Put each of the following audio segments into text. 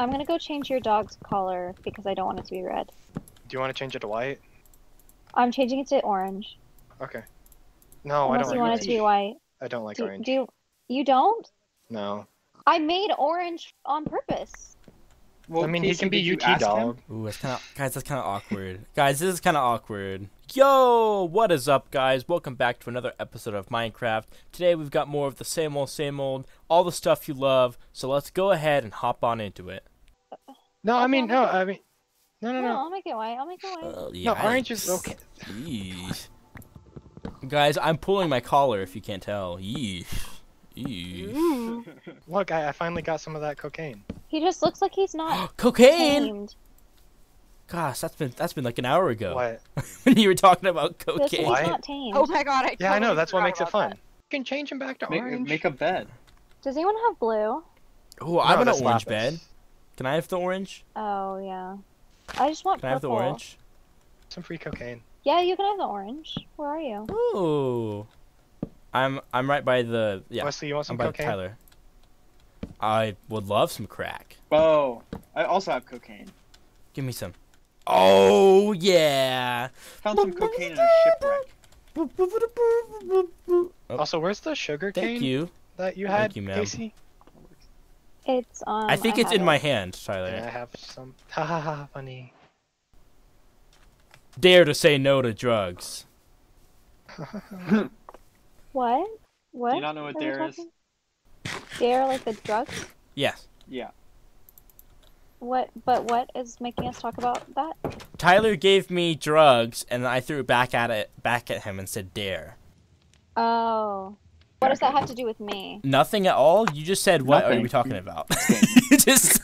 I'm gonna go change your dog's collar because I don't want it to be red. Do you want to change it to white? I'm changing it to orange. Okay. No, unless I don't like orange. You want it to be white. I don't like orange. You don't? No. I made orange on purpose. Well, I mean, he can be UT dog. Ooh, that's kind of, guys, that's kind of awkward. Guys, this is kind of awkward. Yo, what is up, guys? Welcome back to another episode of Minecraft. Today, we've got more of the same old, all the stuff you love. So let's go ahead and hop on into it. No, I mean, no, I mean, no. I'll make it white. Yeah, no, orange is okay. Yeesh. Guys, I'm pulling my collar if you can't tell. Yeesh. Look, I finally got some of that cocaine. He just looks like he's not cocaine. Tamed. Gosh, that's been like an hour ago. What? When you were talking about cocaine. He's not tamed. Oh my god, yeah, I know. That's what makes it fun. That. You can change him back to orange. Make a bed. Does anyone have blue? Oh, I want an orange bed. Can I have the orange? Oh yeah. I just want. Can purple. I have the orange? Some free cocaine. Yeah, you can have the orange. Where are you? Ooh. I'm right by the Wesley, you want some cocaine? Tyler. I would love some crack. Oh, I also have cocaine. Give me some. Oh yeah. Found some cocaine in a shipwreck. Oh. Also, where's the sugar cane? Thank you. That you had, Casey. It's I think it's in my hand, Tyler. Yeah, I have some. Ha ha ha, funny. Dare to say no to drugs. What? What? Do you not know what dare is? Dare, like the drugs? Yes. Yeah. What? But what is making us talk about that? Tyler gave me drugs, and I threw it back at him and said dare. Oh. What does that have to do with me? Nothing at all. You just said what are we talking about? You just.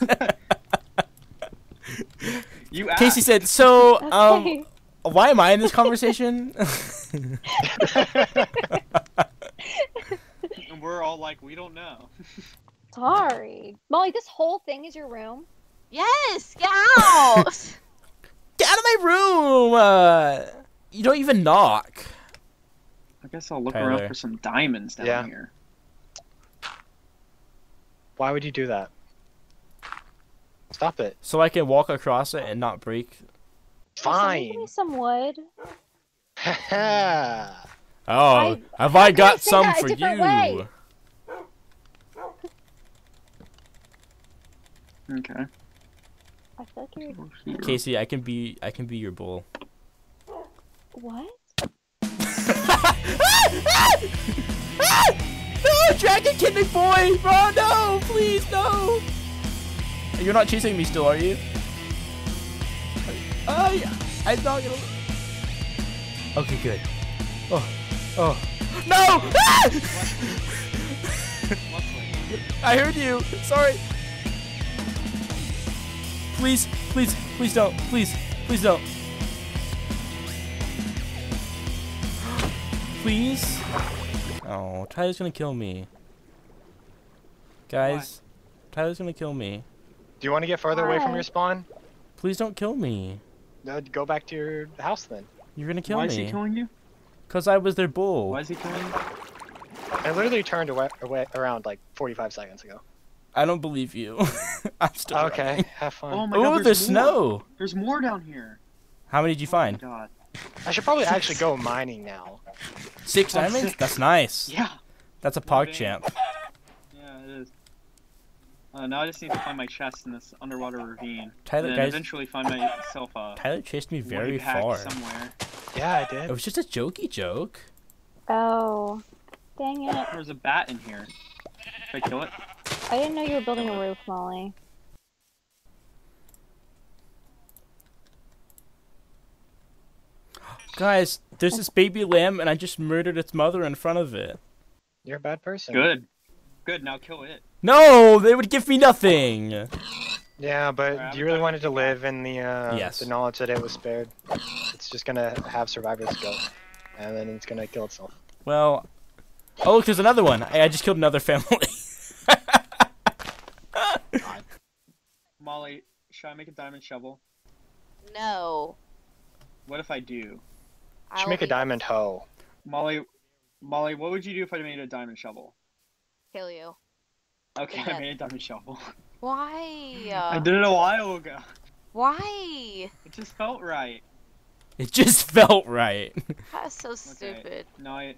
You asked. Casey said so. Okay. Why am I in this conversation? And we're all like, we don't know. Sorry. Molly, this whole thing is your room? Yes, get out! Get out of my room! You don't even knock. I guess I'll look around for some diamonds down here. Why would you do that? Stop it. So I can walk across it and not break... Fine. Give me some wood. Oh, have I got some for you? Way. Okay. I feel like you're... Casey, I can be your bull. What? No, dragon kidney boy! Oh no, please no! You're not chasing me still, are you? Oh yeah, I thought you. Okay, good. Oh, oh, no! Ah! I heard you. Sorry. Please, please, please don't. Please, please don't. Please. Oh, Tyler's gonna kill me. Guys, Tyler's gonna kill me. Do you want to get farther away from your spawn? Please don't kill me. No, go back to your house then. You're gonna kill me. Why is he killing you? Cause I was their bull. Why is he killing you? I literally turned away around like 45 seconds ago. I don't believe you. I'm still running. Have fun. Oh my god, there's snow. There's more down here. How many did you find? Oh my god. I should probably actually go mining now. Six diamonds? Six. That's nice. Yeah. That's a pog champ. Yeah, it is. Now I just need to find my chest in this underwater ravine. Tyler, and then eventually find myself a. Tyler chased me very far. Somewhere. Yeah, I did. It was just a jokey joke. Oh, dang it! There's a bat in here. Should I kill it? I didn't know you were building a roof, Molly. Guys, there's this baby lamb, and I just murdered its mother in front of it. You're a bad person. Good. Good. Now kill it. No, they would give me nothing. Yeah, but do you really want it to live in the knowledge that it was spared? It's just gonna have survivor's guilt, and then it's gonna kill itself. Well, oh, look, there's another one. I just killed another family. God. Molly, should I make a diamond shovel? No. What if I do? I should make a diamond hoe. Molly, what would you do if I made a diamond shovel? Kill you. Okay, I made a diamond shovel. Why? I did it a while ago. Why? It just felt right. It just felt right. That is so stupid. No, I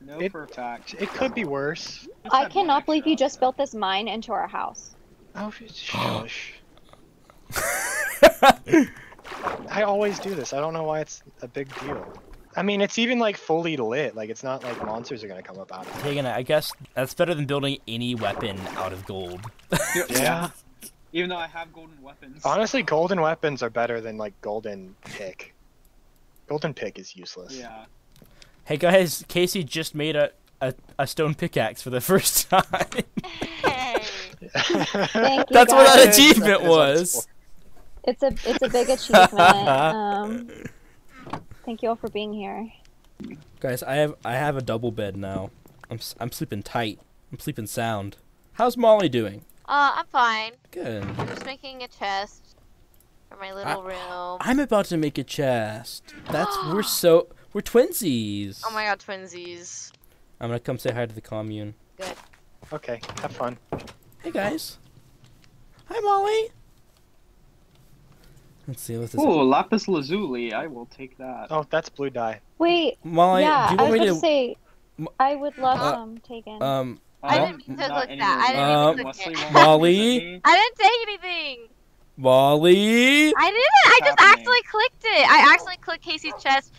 know for a fact. It could be worse. I cannot believe you just built this mine into our house. Oh, shush. I always do this. I don't know why it's a big deal. I mean, it's even like fully lit. Like, it's not like monsters are gonna come up out of it. Hey, I guess that's better than building any weapon out of gold. Yeah. Even though I have golden weapons. Honestly, golden weapons are better than like golden pick. Golden pick is useless. Yeah. Hey guys, Casey just made a stone pickaxe for the first time. Hey. Thank you. That's what that achievement was. It's a big achievement. Thank you all for being here. Guys, I have a double bed now. I'm sleeping tight. I'm sleeping sound. How's Molly doing? I'm fine. Good. I'm just making a chest for my little room. I'm about to make a chest. That's we're twinsies. Oh my god, twinsies. I'm gonna come say hi to the commune. Good. Okay, have fun. Hey guys. Hi Molly. Let's see what this is. Ooh, lapis lazuli. I will take that. Oh, that's blue dye. Wait, Molly, yeah, do you want me to say I would love them taken. I didn't mean to look that. I didn't mean to look Molly? I didn't take anything. Molly? I didn't. I just actually clicked it. I actually clicked Casey's chest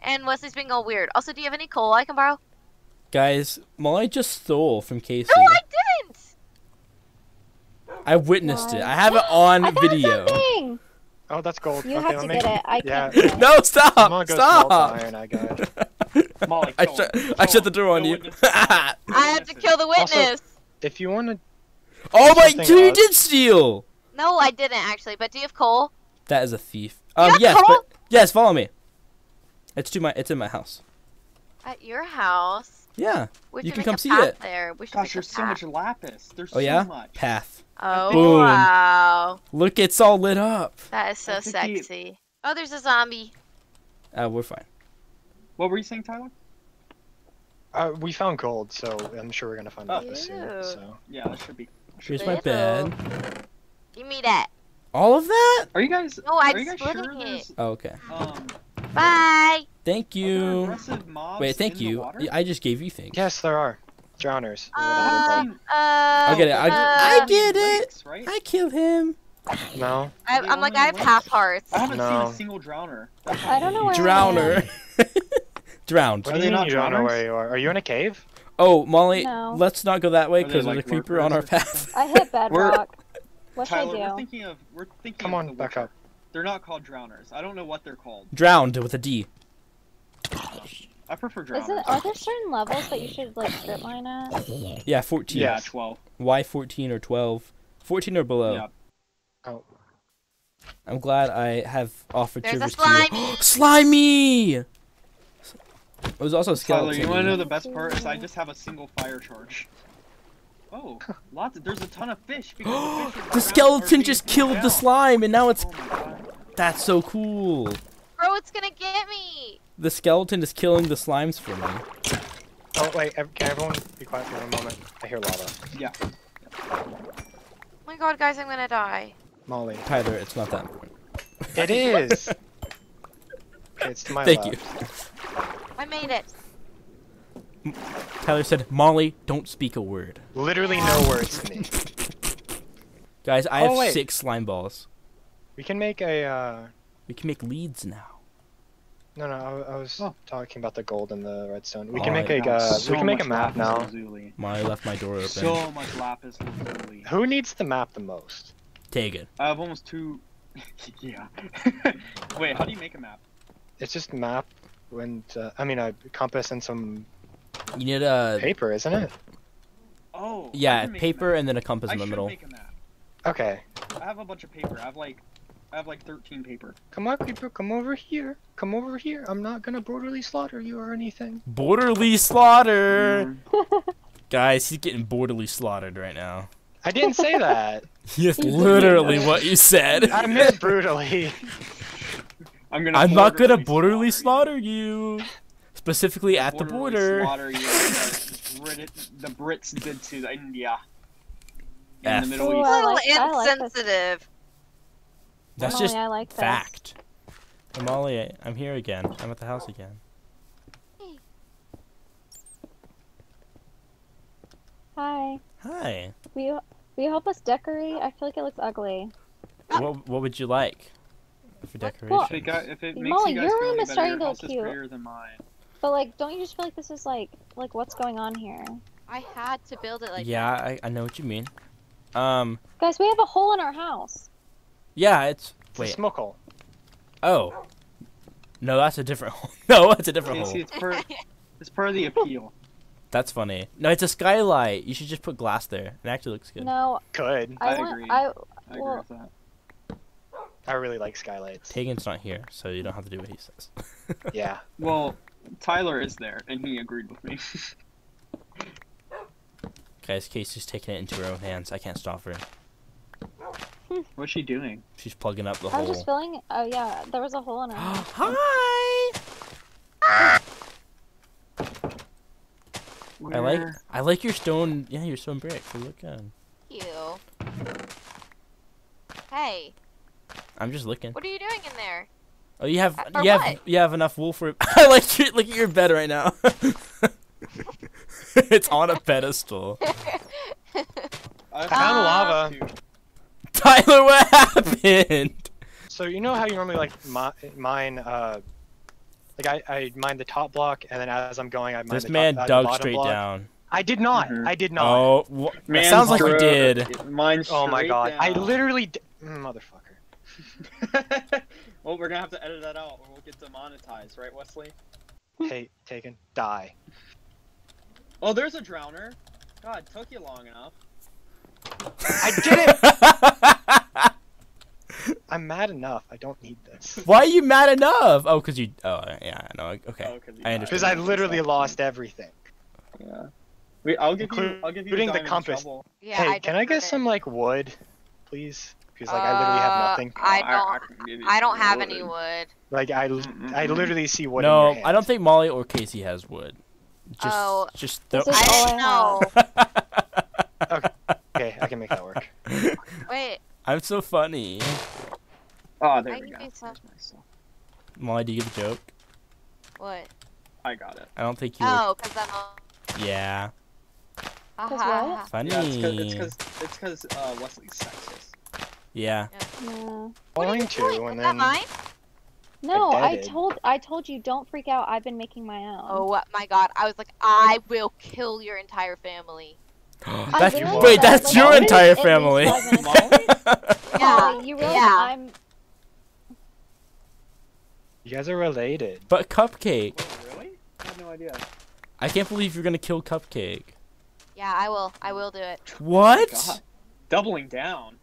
and Wesley's being all weird. Also, do you have any coal I can borrow? Guys, Molly just stole from Casey. No, I didn't. I witnessed it. I have it on video. Something. Oh, that's gold. You have to get it. I can't. No, stop. Stop. Molly, I shut the door on you. I have to kill the witness. Also, if you want to. Oh my! You did steal. No, I didn't actually. But do you have coal? That is a thief. Yes, coal? But yes, follow me. It's in my house. At your house? Yeah. You can come see it. There. Gosh, there's so much lapis. There's so much. Oh yeah. Path. Oh boom. Wow! Look, it's all lit up. That is so sexy. Oh, there's a zombie. We're fine. What were you saying, Tyler? We found gold, so I'm sure we're gonna find lapis soon. So yeah, that should be. Here's my bed. Give me that. All of that? Are you guys? Oh, I'm splitting it. Oh, okay. Bye. Thank you. Wait, thank you. I just gave you things. Yes, there are. Drowners. I'll get it. I get it. Right? I killed him. No. I'm like, I have half hearts. I haven't seen a single drowner. I don't know where drowner. Drowned. What do you mean drowner where you are? Are you in a cave? Oh, Molly, let's not go that way because there's a creeper on our path. I hit bedrock. What should I do? We're thinking come on, back up. They're not called drowners. I don't know what they're called. Drowned with a D. I prefer drowners. Are there certain levels that you should like strip mine at? Yeah, 14. Yeah, 12. Why 14 or 12? 14 or below. Yeah. Oh. I'm glad I have offered to you. Slimy! It was also a skeleton. Tyler, you want to know the best part is I just have a single fire charge. Oh, there's a ton of fish. Because the skeleton just killed the slime and now it's... Oh, that's so cool. Bro, it's gonna get me. The skeleton is killing the slimes for me. Oh, wait, can everyone be quiet for one moment? I hear lava. Yeah. Oh my god, guys, I'm gonna die. Molly. Tyler, it's not that important. It is! It's to my left. Thank you. I made it. Tyler said, Molly, don't speak a word. Literally no words to me. Guys, I have 6 slime balls. We can make a, We can make leads now. No, I was talking about the gold and the redstone. We can make a we can make a map now. I left my door open. So much lapis lazuli. Who needs the map the most? Take it. I have almost 2. Yeah. Wait, how do you make a map? It's just map and I mean a compass and some. You need a paper, isn't it? Oh. Yeah, paper and then a compass in the middle. Make a map. Okay. I have a bunch of paper. I have like 13 paper. Come on, creeper, come over here. Come over here. I'm not gonna borderly slaughter you or anything. Borderly slaughter! Guys, he's getting borderly slaughtered right now. I didn't say that. Yes, literally what you said. I meant brutally. I'm not gonna borderly slaughter you. Specifically at the border. Slaughter you. The Brits did to India. in the Middle East. A little insensitive. That's just fact. Amalia, I'm here again. I'm at the house again. Hi. Hi. Will you help us decorate? I feel like it looks ugly. What would you like for decoration? Well, if it makes Molly, you guys your room is starting to look cute. Than mine. But like, don't you just feel like this is like what's going on here? I had to build it like. Yeah, that. I know what you mean. Guys, we have a hole in our house. Yeah, it's a smoke hole. Oh. No, that's a different hole. No, that's a different hole. See, it's part of the appeal. That's funny. No, it's a skylight. You should just put glass there. It actually looks good. No. Good. I agree with that. I really like skylights. Tegan's not here, so you don't have to do what he says. Yeah. Well, Tyler is there, and he agreed with me. Guys, Casey's taking it into her own hands. I can't stop her. What's she doing? She's plugging up the hole. I was just filling. Oh, yeah. There was a hole in her. Hi! Ah! Where? I like your stone, yeah, your stone brick. They look good. Hey. I'm just looking. What are you doing in there? Oh, you have enough wool for. I like your, look at your bed right now. It's on a pedestal. I found lava. Tyler, what happened? So you know how you normally like mine. Like I mine the top block, and then as I'm going, I mine the bottom block. This man dug straight down. I did not. Mm-hmm. I did not. Oh, man, sounds like you did. Mine oh my god! Down. I literally motherfucker. Well, we're gonna have to edit that out, or we'll get demonetized, right, Wesley? Hey, Taken, die. Oh, there's a drowner. God, it took you long enough. I did it. I'm mad enough. I don't need this. Why are you mad enough? Oh, cause you. Oh, yeah. No. Okay. Oh, I understand. Because I literally lost everything. Yeah. Wait, I'll give you. I'll give you. Including the compass. Yeah, hey, can I get some like wood, please? Because like I literally have nothing. I don't have any wood. Like I literally see wood. No, in your I don't think Molly or Casey has wood. Just, oh. Just. I don't know. Okay. I can make that work. Wait. I'm so funny. Oh, there we go. Molly, do you get the joke? What? I got it. I don't think you. Oh, because I'm. Yeah. What? Funny. Yeah, it's because Wesley's sexist. Yeah. No. Going to and then. Mine? No, I told you don't freak out. I've been making my own. Oh my god! I was like, I will kill your entire family. That's, wait, that's your entire family. Yeah, you really. Yeah. You guys are related. But Cupcake. Wait, really? I have no idea. I can't believe you're gonna kill Cupcake. Yeah, I will. I will do it. What? God. Doubling down.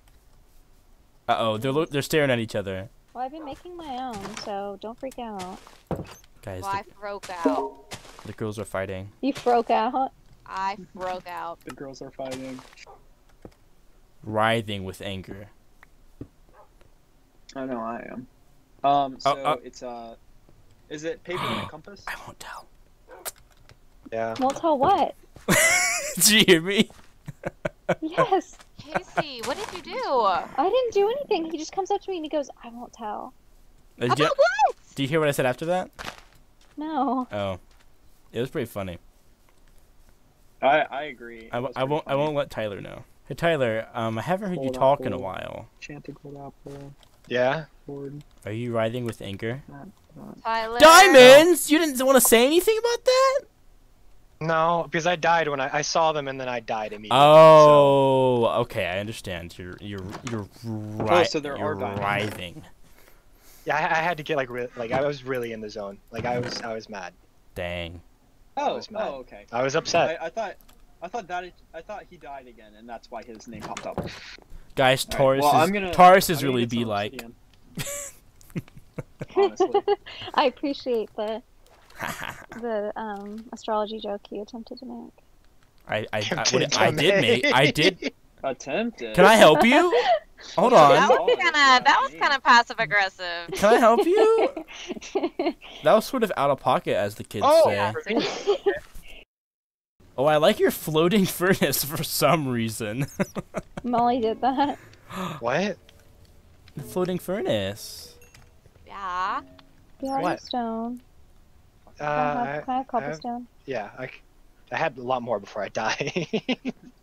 Uh oh, they're staring at each other. Well, I've been making my own, so don't freak out. Guys. Well, I broke out. The girls are fighting. You broke out. I broke out. The girls are fighting. Writhing with anger. I know I am. So it's is it paper and a compass? I won't tell. Yeah. Won't tell what? Did you hear me? Yes. Casey, what did you do? I didn't do anything. He just comes up to me and he goes, I won't tell. About what? Do you hear what I said after that? No. Oh. It was pretty funny. I agree. I won't let Tyler know. Hey Tyler, I haven't heard you talk in a while. Chanting out there. Yeah. Are you writhing with anger? Not. Tyler. Diamonds! No. You didn't want to say anything about that? No, because I died when I saw them, and then I died immediately. Oh, so. Okay, I understand. You're right. Oh, so there are writhing. Yeah, I had to get like I was really in the zone. Like I was mad. Dang. Oh, okay. I was upset. I thought he died again, and that's why his name popped up. Guys, right. Taurus is really be like. Honestly. I appreciate the astrology joke you attempted to make. I did make. Attempted. Can I help you? Hold on. That was kind of passive aggressive. Can I help you? That was sort of out of pocket, as the kids say. Yeah. Oh, I like your floating furnace for some reason. Molly did that. What? The floating furnace. Yeah. Do you have stone? Can I have cobblestone? Yeah, I had a lot more before I die.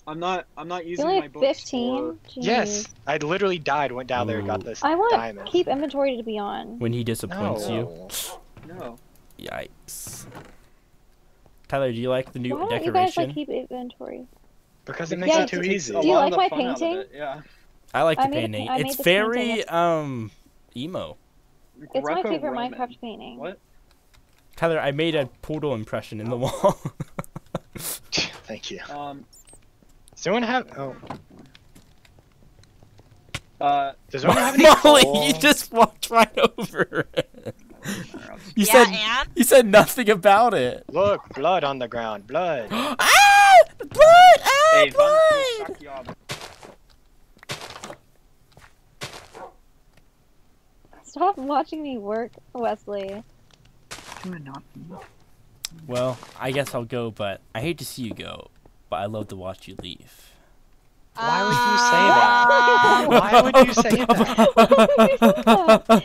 I'm not using my like books. 15? Yes, I literally died. Went down there and got this. I want to keep inventory to be on. When he disappoints you. No. Yikes. Tyler, do you like the new decoration? Why don't you guys like keep inventory? Because it makes it too easy. Do you like my painting? Yeah. I like the painting. It's very emo. It's my favorite Minecraft painting. What? Tyler, I made a portal impression in the wall. Thank you. Does anyone have? Does anyone have any Molly, coal? You just walked right over it. You you said nothing about it. Look, blood on the ground. Blood. Ah! Blood! Ah! Blood! Stop watching me work, Wesley. Well, I guess I'll go, but I hate to see you go, but I love to watch you leave. Why would you say that? Why would you say that?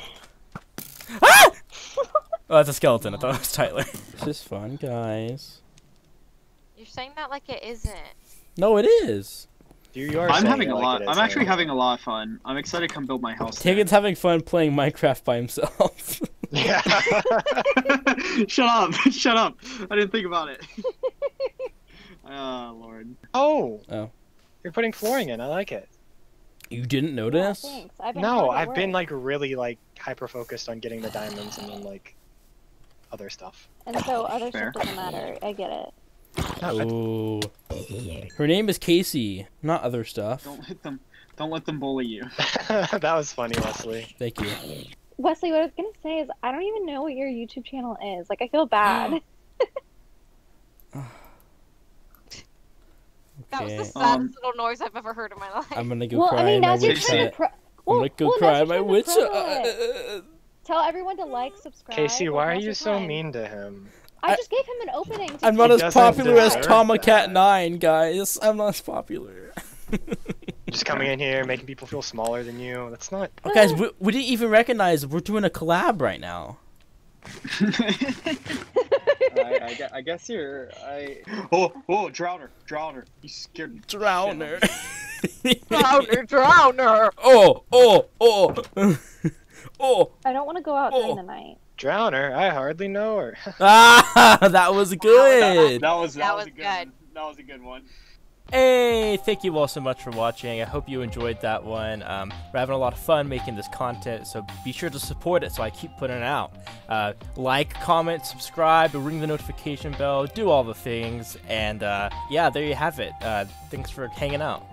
Oh, that's a skeleton. I thought it was Tyler. This is fun, guys. You're saying that like it isn't. No, it is. I'm having a lot. I'm actually having a lot of fun. I'm excited to come build my house. Tegan's having fun playing Minecraft by himself. Yeah. Shut up. Shut up. I didn't think about it. Oh, Lord. Oh. Oh. You're putting flooring in. I like it. You didn't notice? Yeah, thanks. I've been like really like hyper focused on getting the diamonds and then like other stuff. And so other stuff doesn't matter. I get it. Oh. Her name is Casey, not other stuff. Don't let them bully you. That was funny, Wesley. Thank you. Wesley, what I was gonna say is I don't even know what your YouTube channel is. Like I feel bad. That was the saddest little noise I've ever heard in my life. I'm gonna go cry. I mean, now you're trying to I'm gonna go cry my witch. Tell everyone to like, subscribe. Casey, why are you so mean to him? I just gave him an opening. I'm not as popular as Tama Cat 9, guys. I'm not as popular. Just coming in here, making people feel smaller than you. That's not. Oh, guys, we didn't even recognize we're doing a collab right now. I guess you're. Oh, Drowner. You scared me. Drowner. Drowner. Oh. I don't want to go out during the night. Drowner, I hardly know her. Ah, that was good. That was good. That was a good one. Hey, thank you all so much for watching. I hope you enjoyed that one. We're having a lot of fun making this content, so be sure to support it so I keep putting it out. Like, comment, subscribe, ring the notification bell, do all the things, and yeah, there you have it. Thanks for hanging out.